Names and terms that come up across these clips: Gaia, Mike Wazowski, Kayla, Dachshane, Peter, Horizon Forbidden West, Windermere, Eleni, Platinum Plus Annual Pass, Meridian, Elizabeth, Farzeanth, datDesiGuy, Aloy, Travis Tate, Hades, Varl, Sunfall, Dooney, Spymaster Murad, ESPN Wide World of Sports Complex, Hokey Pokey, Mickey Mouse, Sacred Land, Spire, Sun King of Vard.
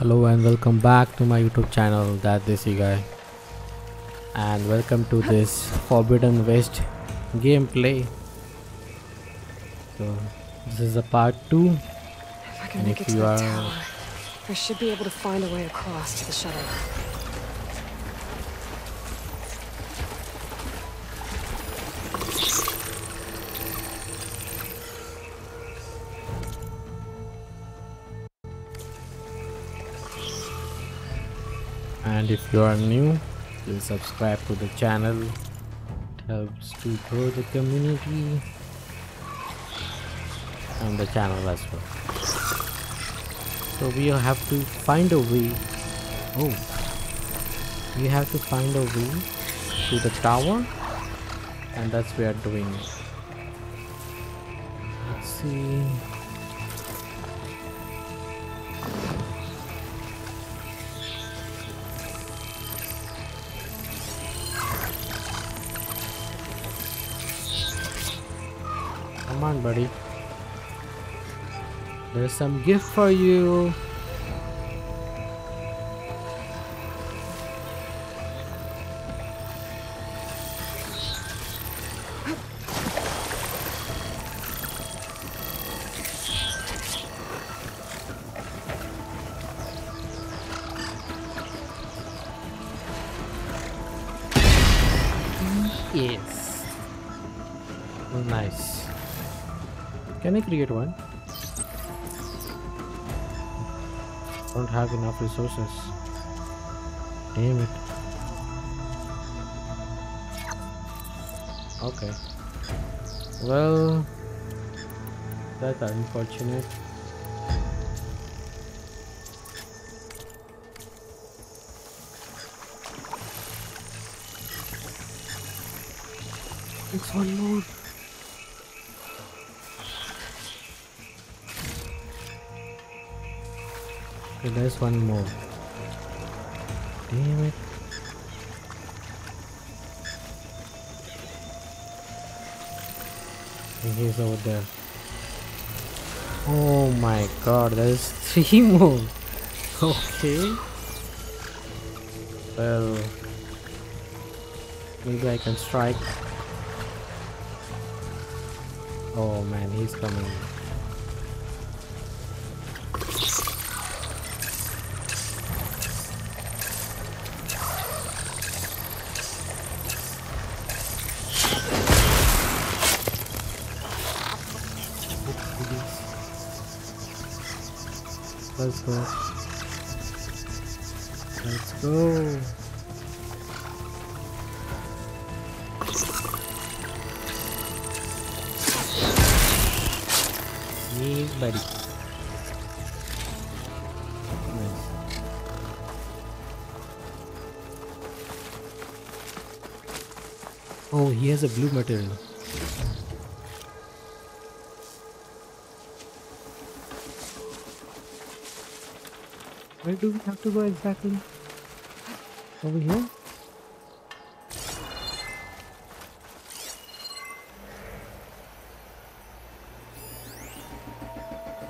Hello and welcome back to my YouTube channel, datDesiGuy, and welcome to this Forbidden West gameplay. So this is a part 2. If I can make it to the tower, I should be able to find a way across to the shuttle. And if you are new, please subscribe to the channel. It helps to grow the community and the channel as well. So we have to find a way to the tower, and that's what we are doing. Let's see. Come on, buddy, there's some gift for you. Yes, oh, nice. Can I create one? Don't have enough resources. Damn it. Okay. Well, that's unfortunate. It's one more. Okay, there's one more. Damn it. And he's over there. Oh my god, there's 3 more. Okay. Well, maybe I can strike. Oh man, he's coming. Let's go. Let's go. Yeah, buddy. Nice. Oh, he has a blue material. Where do we have to go exactly? Over here?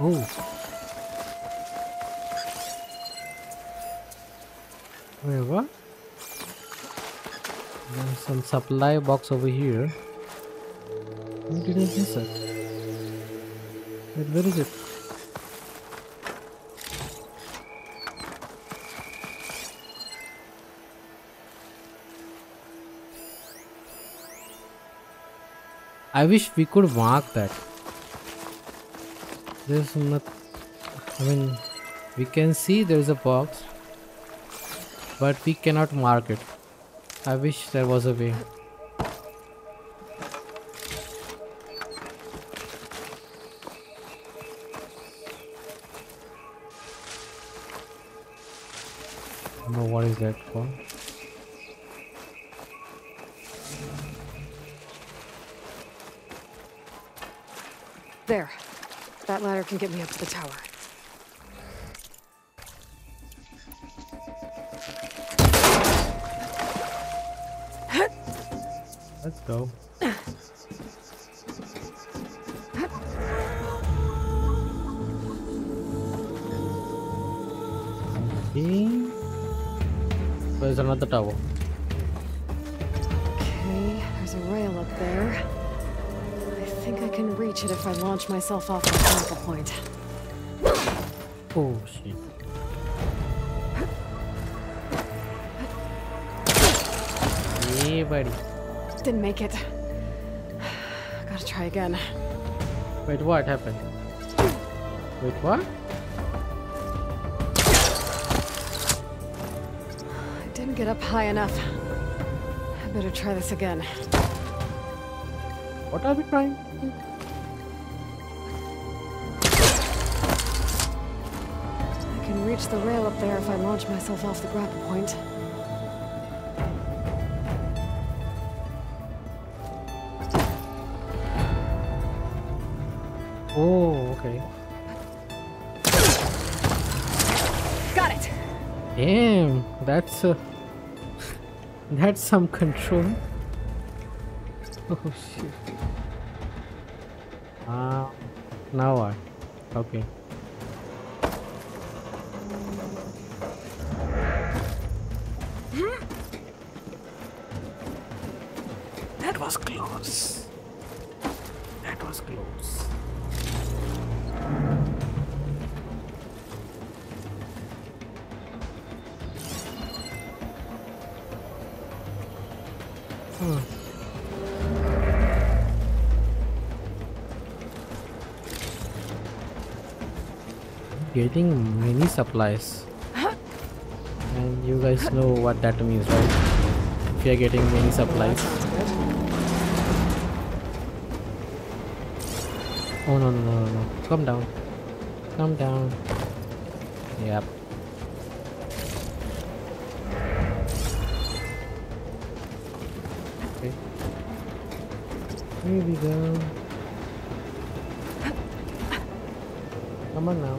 Oh! Where, what? There's some supply box over here. Why did I miss it? Wait, where is it? I wish we could mark that. There's not. I mean, we can see there's a box, but we cannot mark it. I wish there was a way. I don't know what is that for. There. That ladder can get me up to the tower. Let's go. Okay. There's another tower. Okay, there's a rail up there. I think I can reach it if I launch myself off the anchor point. Oh shit. Hey buddy. Didn't make it. Gotta try again. Wait, what happened? Wait, what? I didn't get up high enough. I better try this again. What are we trying? I can reach the rail up there if I launch myself off the grapple point. Oh, okay. Got it. Damn, that's some control. Oh shit. Now what? Okay. That was close. That was close. Getting many supplies, and you guys know what that means, right? If you are getting many supplies. Oh no no no no! Come down, come down. Yep. Okay. Here we go. Come on now.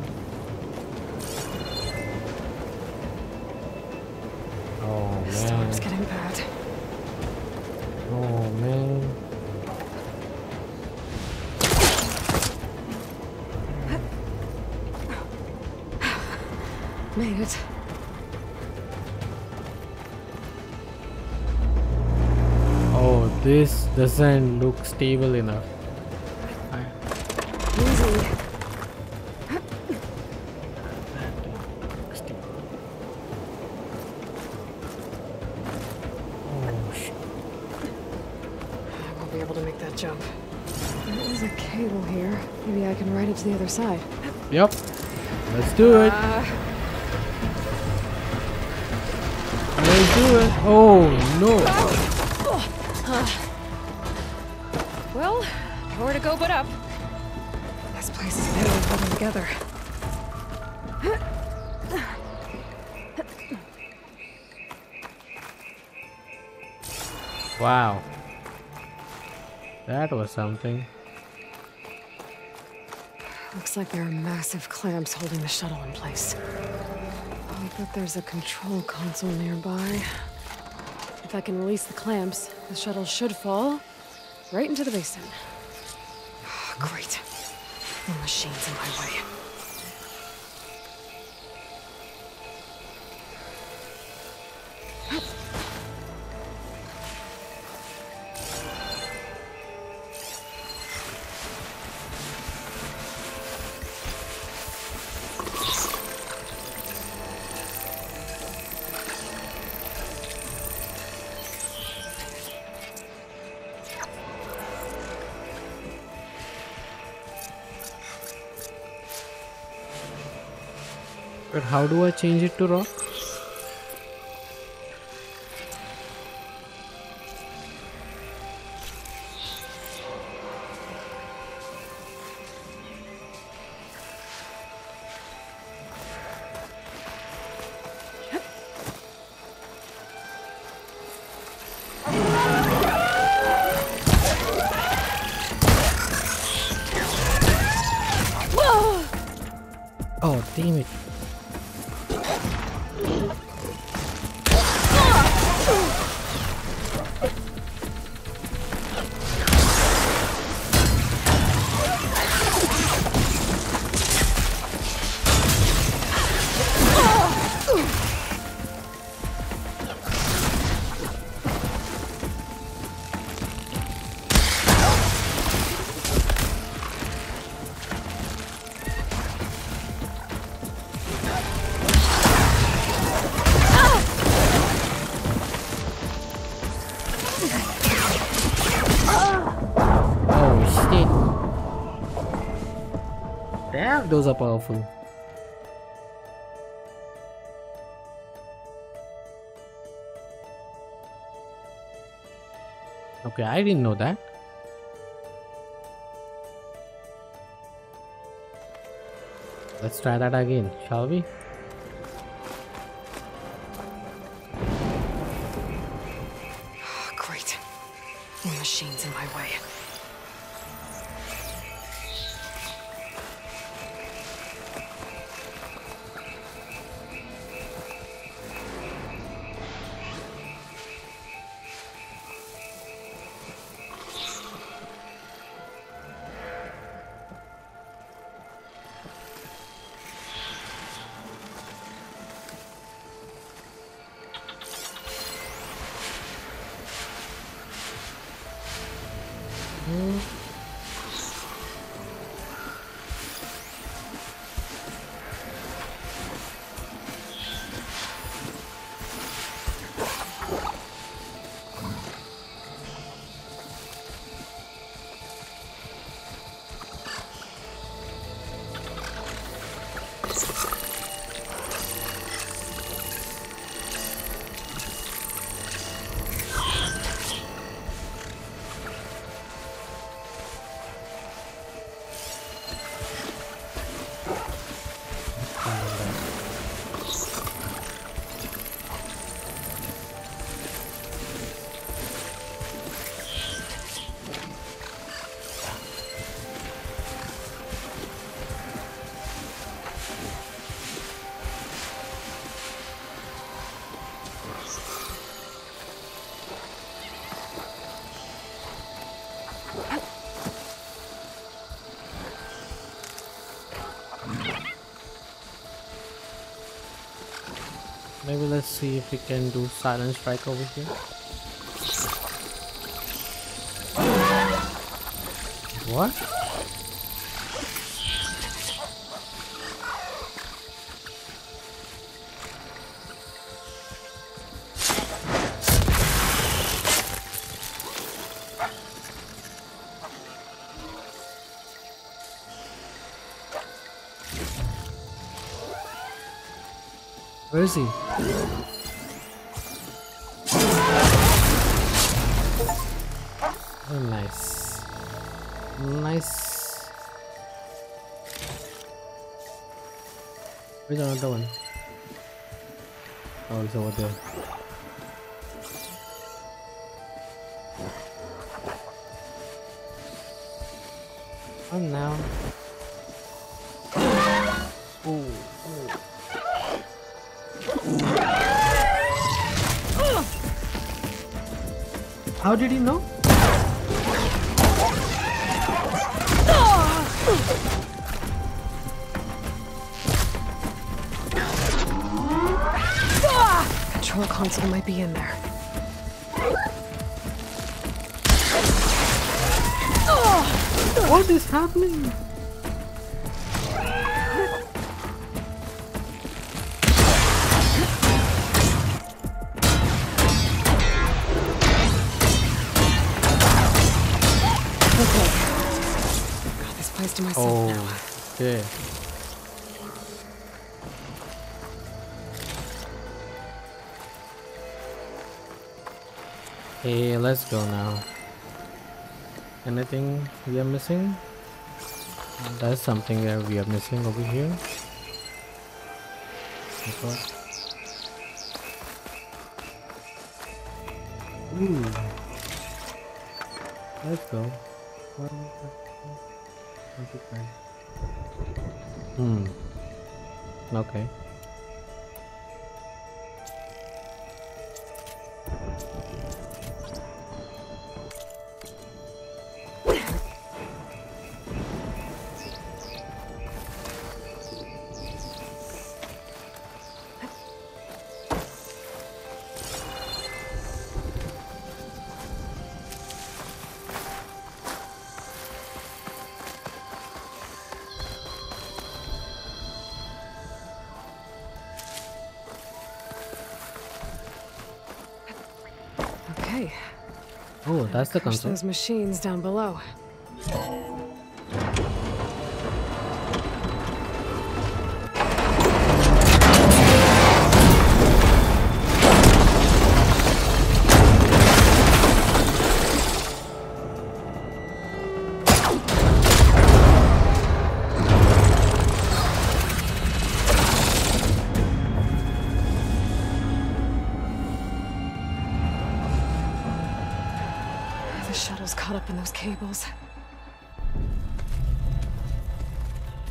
This storm's getting bad. Oh man. Made it. Oh, this doesn't look stable enough. Easy. To the other side. Yep. Let's do it. Let's do it. Oh no. Well, nowhere to go but up. This place is better than putting together. Wow. That was something. Looks like there are massive clamps holding the shuttle in place. I bet there's a control console nearby. If I can release the clamps, the shuttle should fall right into the basin. Oh, great. The machine's in my way. But how do I change it to rock? Oh, damn it. Damn, those are powerful. Okay, I didn't know that. Let's try that again, shall we? Oh, great. The machine's in my way. Maybe let's see if we can do silent strike over here. What? Where is he? Oh, nice. Nice. Where's another one? Oh, it's over there. Oh, no. How did he know? Control console might be in there. What is happening? Oh, okay. Hey, let's go now. Anything we are missing? There's something that we are missing over here. Ooh. Let's go. Hmm. Okay. Oh, that's the console. There's machines down below. up in those cables.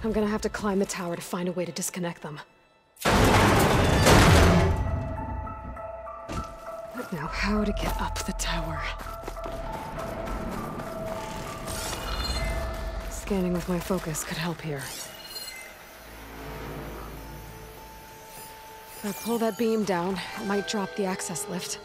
I'm gonna have to climb the tower to find a way to disconnect them. But now, how to get up the tower? Scanning with my focus could help here. If I pull that beam down, it might drop the access lift.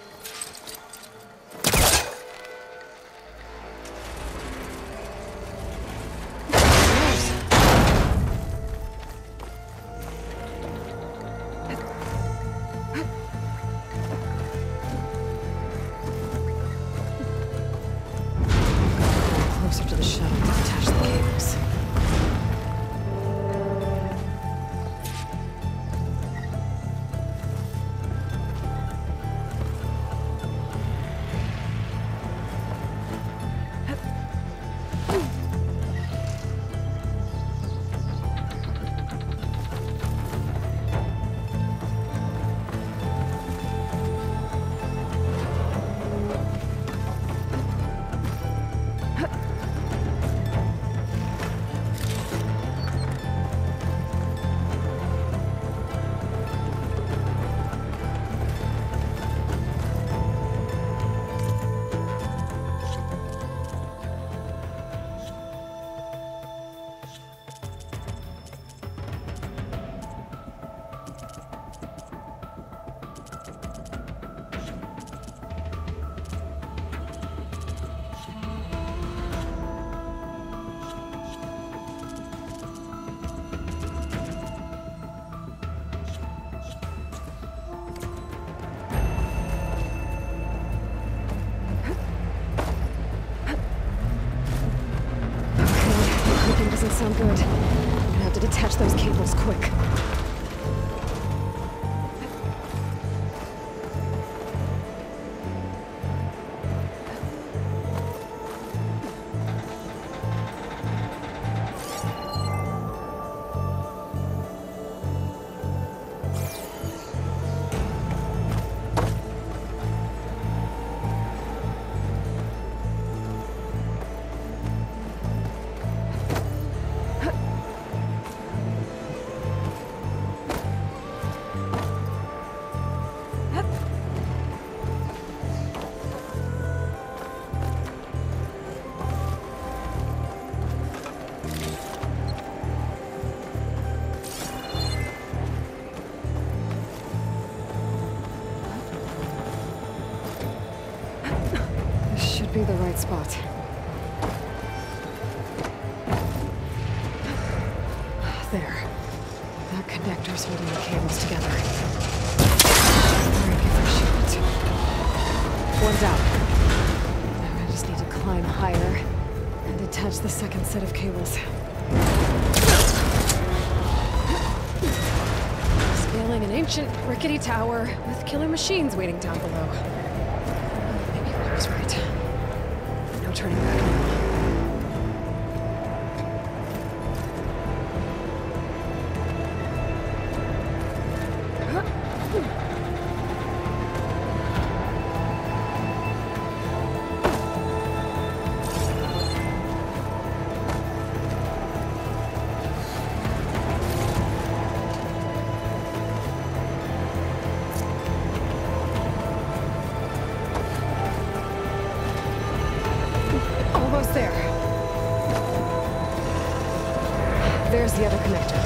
Sound good. I'm gonna have to detach those cables quick. The right spot. There. That connector's holding the cables together. Break if I shoot. One's out. Now I just need to climb higher and detach the second set of cables. Scaling an ancient rickety tower with killer machines waiting down below. Maybe I was right. Turning back now. The other connector.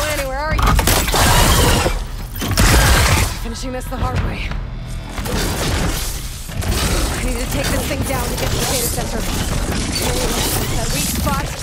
Eleni, where are you? Finishing this the hard way. I need to take this thing down to get to the data center. That weak spot.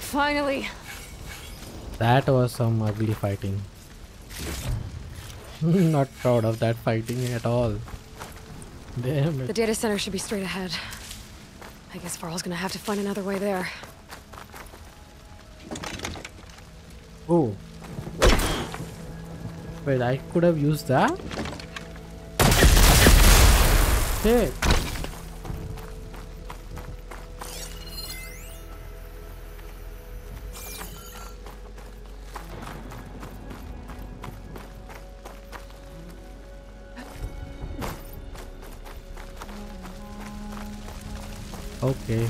Finally. That was some ugly fighting. Not proud of that fighting at all. Damn it. The data center should be straight ahead. I guess Varl's gonna have to find another way there. Oh. Wait, I could have used that? Hey. Okay.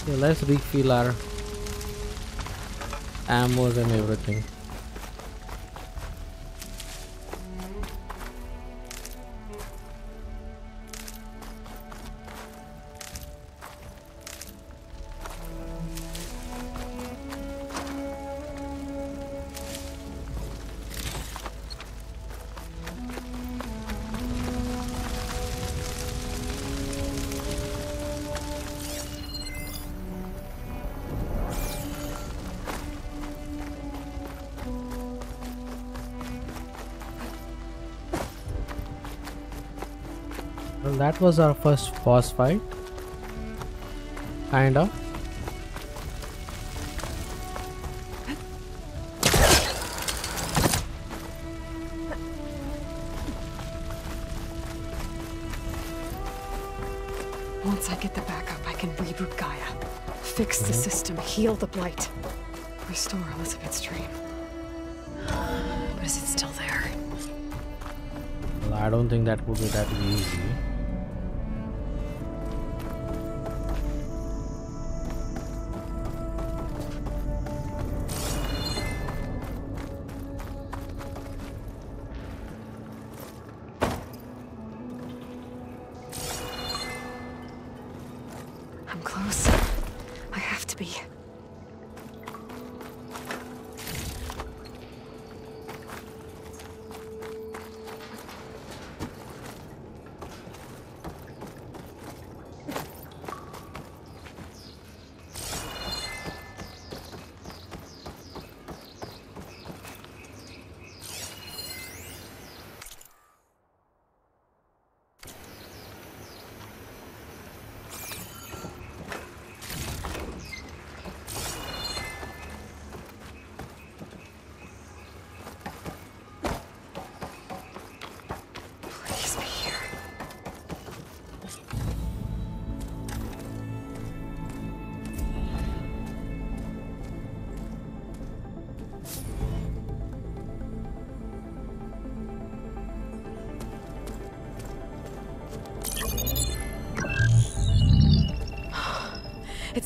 Okay, let's refill our ammo and everything. That was our first boss fight, kind of. Once I get the backup, I can reboot Gaia, fix the system, heal the blight, restore Elizabeth's dream. But is it still there? Well, I don't think that would be that easy.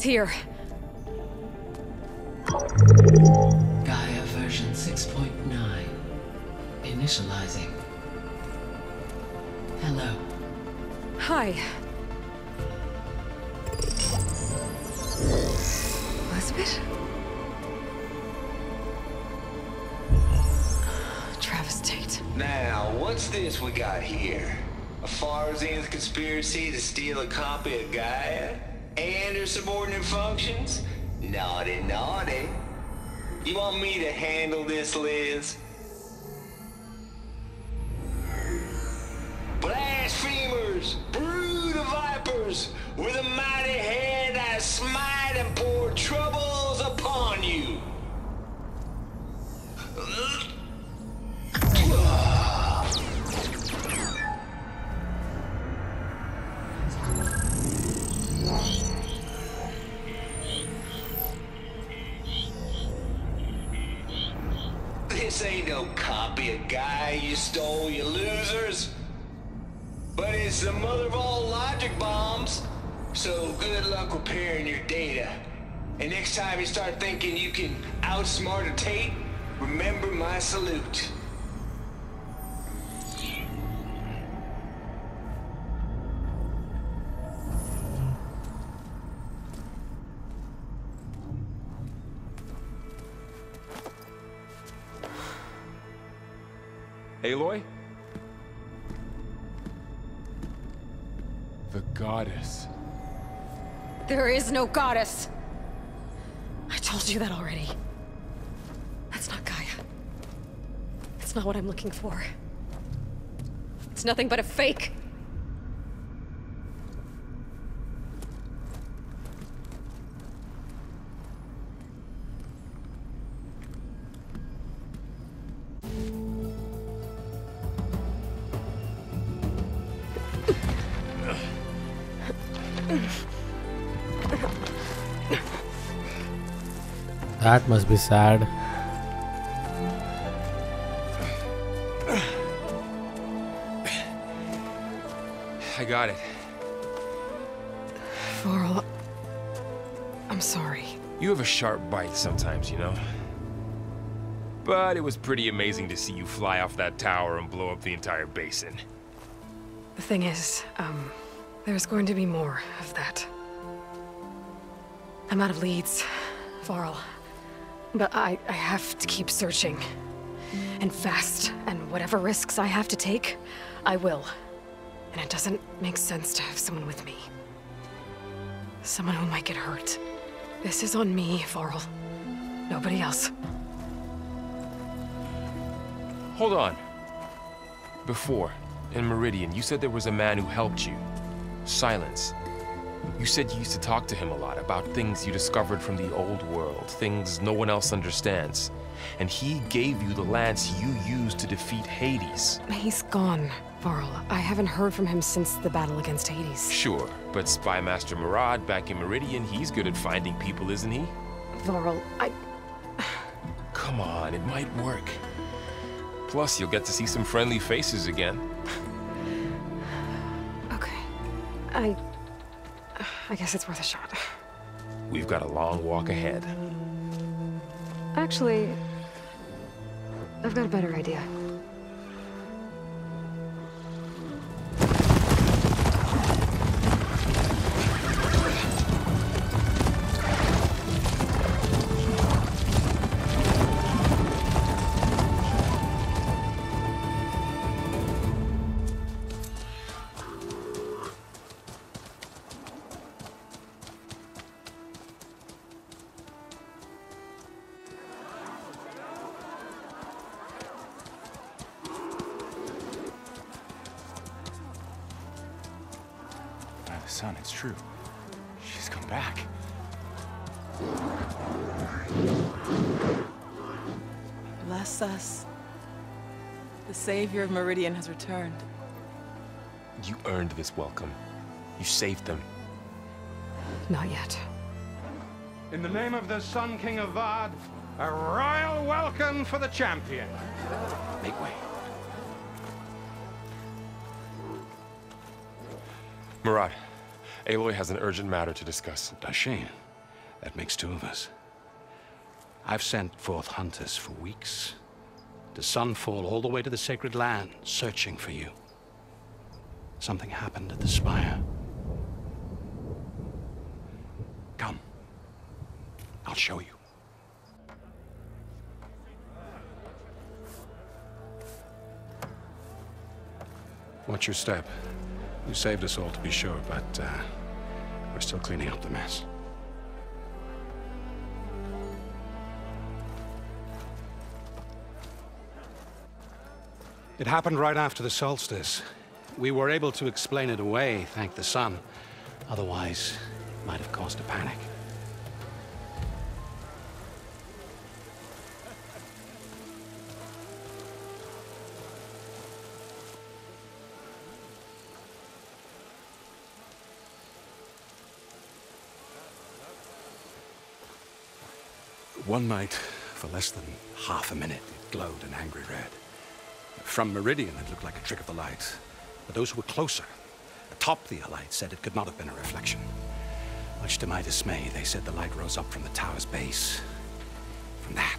Here. Gaia version 6.9. Initializing. Hello. Hi. Elizabeth? Travis Tate. Now, what's this we got here? A Farzeanth conspiracy to steal a copy of Gaia? And her subordinate functions? Naughty, naughty. You want me to handle this, Liz? Blasphemers! Brood of vipers! With a mighty hand I smite and pour troubles upon you! Stole, you losers. But it's the mother of all logic bombs. So good luck repairing your data. And next time you start thinking you can outsmart a Tate, remember my salute. Aloy? The goddess. There is no goddess. I told you that already. That's not Gaia. That's not what I'm looking for. It's nothing but a fake. That must be sad. I got it. Varl, I'm sorry. You have a sharp bite sometimes, you know. But it was pretty amazing to see you fly off that tower and blow up the entire basin. The thing is, there's going to be more of that. I'm out of leads, Varl. But I have to keep searching. And fast, and whatever risks I have to take, I will. And it doesn't make sense to have someone with me. Someone who might get hurt. This is on me, Varl. Nobody else. Hold on. Before, in Meridian, you said there was a man who helped you. Silence. You said you used to talk to him a lot about things you discovered from the old world, things no one else understands. And he gave you the lance you used to defeat Hades. He's gone, Varl. I haven't heard from him since the battle against Hades. Sure, but Spymaster Murad back in Meridian, he's good at finding people, isn't he? Varl, I... Come on, it might work. Plus, you'll get to see some friendly faces again. Okay. I guess it's worth a shot. We've got a long walk ahead. Actually, I've got a better idea. Son, it's true. She's come back. Bless us. The savior of Meridian has returned. You earned this welcome. You saved them. Not yet. In the name of the Sun King of Vard, a royal welcome for the champion. Make way. Murad. Aloy has an urgent matter to discuss. Dachshane. That makes two of us. I've sent forth hunters for weeks. To Sunfall all the way to the Sacred Land, searching for you. Something happened at the Spire. Come. I'll show you. Watch your step. You saved us all, to be sure, but we're still cleaning up the mess. It happened right after the solstice. We were able to explain it away, thank the sun. Otherwise, it might have caused a panic. One night, for less than half a minute, it glowed an angry red. From Meridian, it looked like a trick of the light. But those who were closer, atop the light, said it could not have been a reflection. Much to my dismay, they said the light rose up from the tower's base. From that,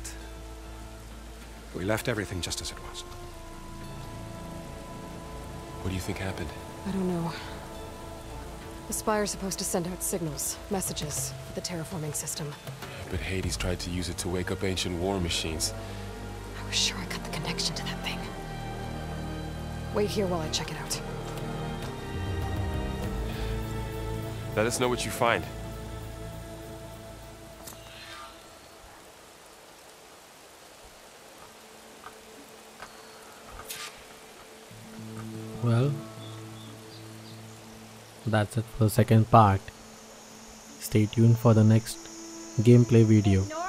we left everything just as it was. What do you think happened? I don't know. The Spire's supposed to send out signals, messages, for the terraforming system. But Hades tried to use it to wake up ancient war machines. I was sure I got the connection to that thing. Wait here while I check it out. Let us know what you find. Well, that's it for the second part. Stay tuned for the next gameplay video.